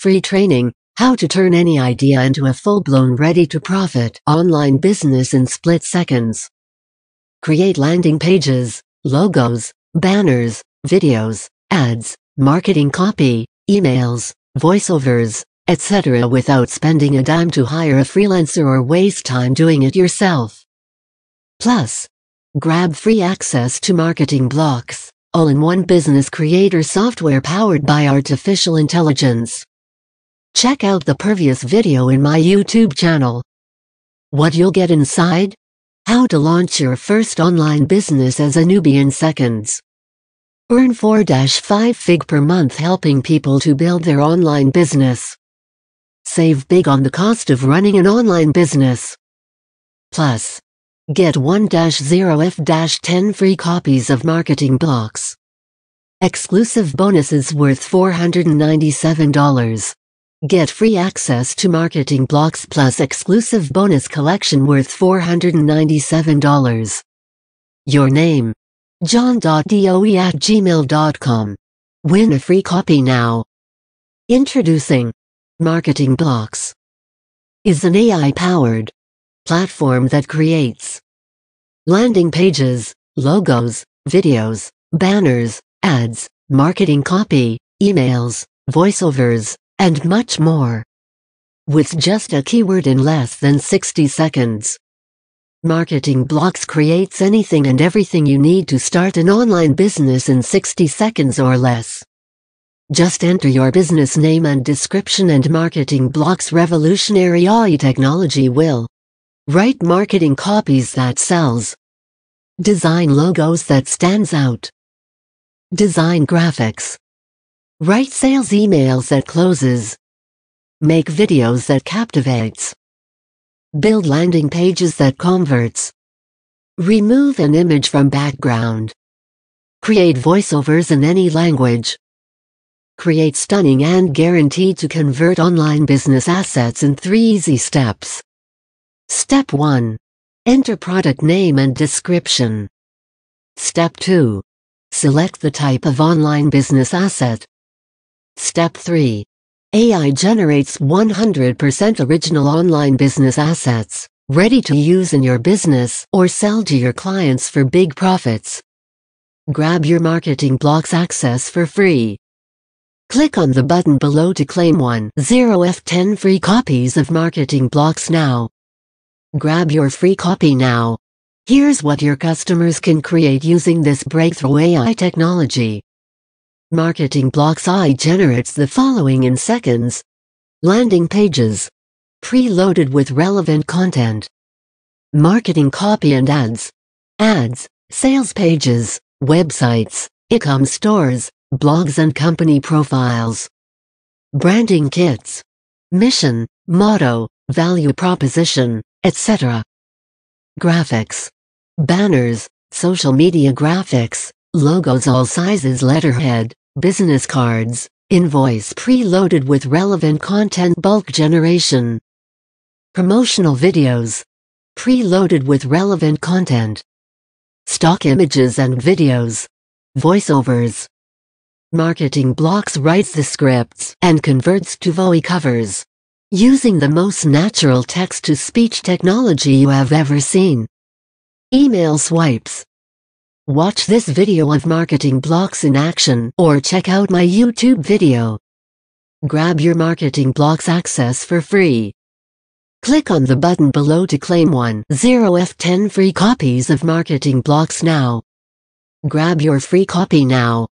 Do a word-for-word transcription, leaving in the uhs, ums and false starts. Free training, how to turn any idea into a full-blown ready-to-profit online business in split seconds. Create landing pages, logos, banners, videos, ads, marketing copy, emails, voiceovers, et cetera without spending a dime to hire a freelancer or waste time doing it yourself. Plus, grab free access to Marketing Blocks, all-in-one business creator software powered by artificial intelligence. Check out the previous video in my YouTube channel. What you'll get inside? How to launch your first online business as a newbie in seconds. Earn four to five figures per month helping people to build their online business. Save big on the cost of running an online business. Plus, get one to ten free copies of Marketing Blocks. Exclusive bonuses worth four hundred ninety-seven dollars. Get free access to Marketing Blocks plus exclusive bonus collection worth four hundred ninety-seven dollars. Your name? john dot doe at gmail dot com. Win a free copy now. Introducing Marketing Blocks is an A I-powered platform that creates landing pages, logos, videos, banners, ads, marketing copy, emails, voiceovers, and much more, with just a keyword in less than sixty seconds. Marketing Blocks creates anything and everything you need to start an online business in sixty seconds or less. Just enter your business name and description and Marketing Blocks' revolutionary A I technology will write marketing copies that sells, design logos that stands out, design graphics, write sales emails that closes, make videos that captivates, build landing pages that converts, remove an image from background, create voiceovers in any language, create stunning and guaranteed to convert online business assets in three easy steps. Step one. Enter product name and description. Step two. Select the type of online business asset. Step three. A I generates one hundred percent original online business assets, ready to use in your business or sell to your clients for big profits. Grab your Marketing Blocks access for free. Click on the button below to claim one to ten free copies of Marketing Blocks now. Grab your free copy now. Here's what your customers can create using this breakthrough A I technology. Marketing Blocks A I generates the following in seconds. Landing pages, preloaded with relevant content. Marketing copy and ads. Ads, sales pages, websites, e-com stores, blogs and company profiles. Branding kits. Mission, motto, value proposition, et cetera. Graphics. Banners, social media graphics, logos all sizes, letterhead, business cards, invoice preloaded with relevant content, bulk generation. Promotional videos. Preloaded with relevant content. Stock images and videos. Voiceovers. Marketing Blocks writes the scripts and converts to V O I covers, using the most natural text-to-speech technology you have ever seen. Email swipes. Watch this video of Marketing Blocks in action or check out my YouTube video. Grab your Marketing Blocks access for free. Click on the button below to claim one to ten free copies of Marketing Blocks now. Grab your free copy now.